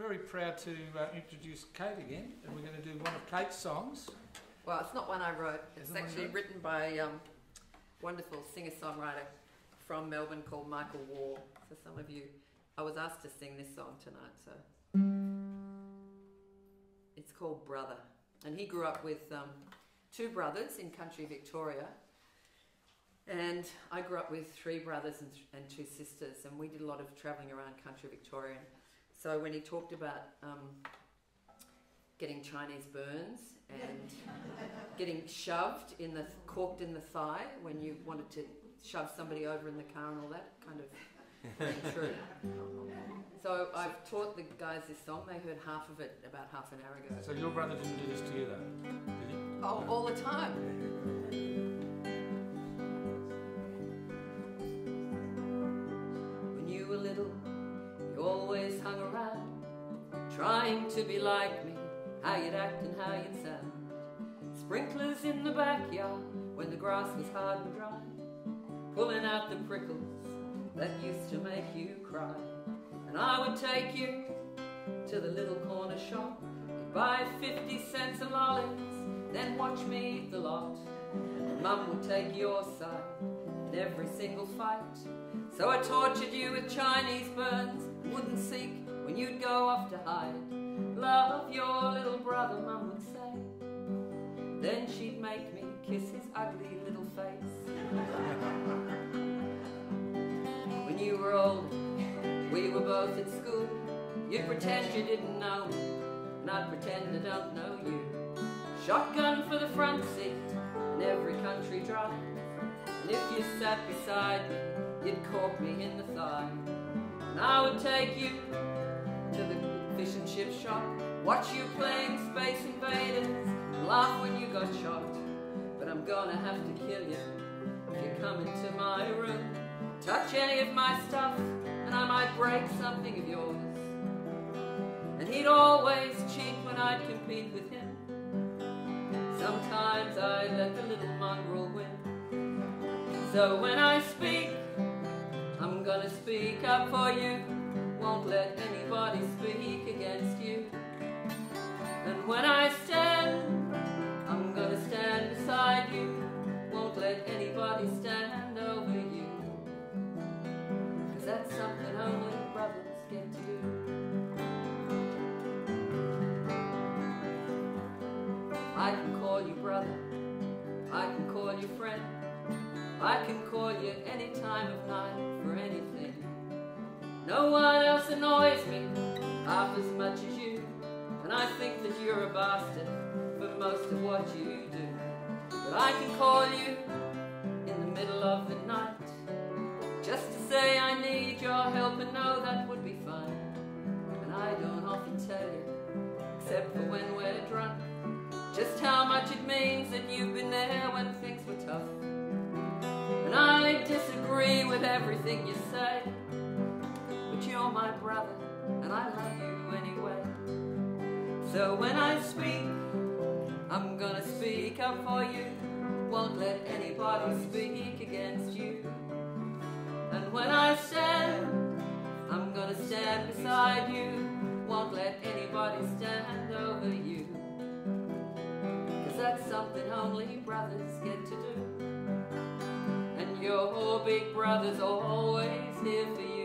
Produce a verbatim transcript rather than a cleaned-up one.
very proud to uh, introduce Kate again, and we're going to do one of Kate's songs. Well, it's not one I wrote. It's actually written by a um, wonderful singer-songwriter from Melbourne called Michael Waugh. For some of you, I was asked to sing this song tonight, so it's called Brother. And he grew up with um, two brothers in country Victoria. And I grew up with three brothers and, th and two sisters, and we did a lot of travelling around country Victoria. So when he talked about um, getting Chinese burns and getting shoved in the, corked in the thigh when you wanted to shove somebody over in the car and all that, kind of really true. So I've taught the guys this song. They heard half of it about half an hour ago. So your brother didn't do this to you though, did he? Oh, all the time. Always hung around, trying to be like me, how you'd act and how you'd sound. Sprinklers in the backyard when the grass was hard and dry, pulling out the prickles that used to make you cry. And I would take you to the little corner shop, you'd buy fifty cents of lollies, then watch me eat the lot. And Mum would take your side in every single fight. So I tortured you with Chinese burns, wouldn't seek when you'd go off to hide. Love your little brother, Mum would say. Then she'd make me kiss his ugly little face. When you were old, we were both at school. You'd pretend you didn't know me, and I'd pretend I don't know you. Shotgun for the front seat, in every country drive. And if you sat beside me, you'd cork me in the thigh. And I would take you to the fish and chip shop, watch you playing Space Invaders, and laugh when you got shot. But I'm gonna have to kill you if you come into my room. Touch any of my stuff, and I might break something of yours. And he'd always cheat when I'd compete with him. Sometimes I let the little mongrel win. So when I speak, I'm gonna speak up for you, won't let anybody speak against you. And when I stand, I'm gonna stand beside you, won't let anybody stand over you. Cause that's something only brothers get to do. I can call you brother, I can call you friend, I can call you any time of night for anything. No one else annoys me half as much as you, and I think that you're a bastard for most of what you do. But I can call you in the middle of the night just to say I need your help, and no, that would be fine. And I don't often tell you, except for when we're drunk, just how much it means that you've been there when things were tough. And I disagree with everything you say, but you're my brother, and I love you anyway. So when I speak, I'm gonna speak up for you, won't let anybody speak against you. And when I stand, I'm gonna stand beside you, won't let anybody stand over you. Cause that's something only brothers get to do. Your big brother's always here for you.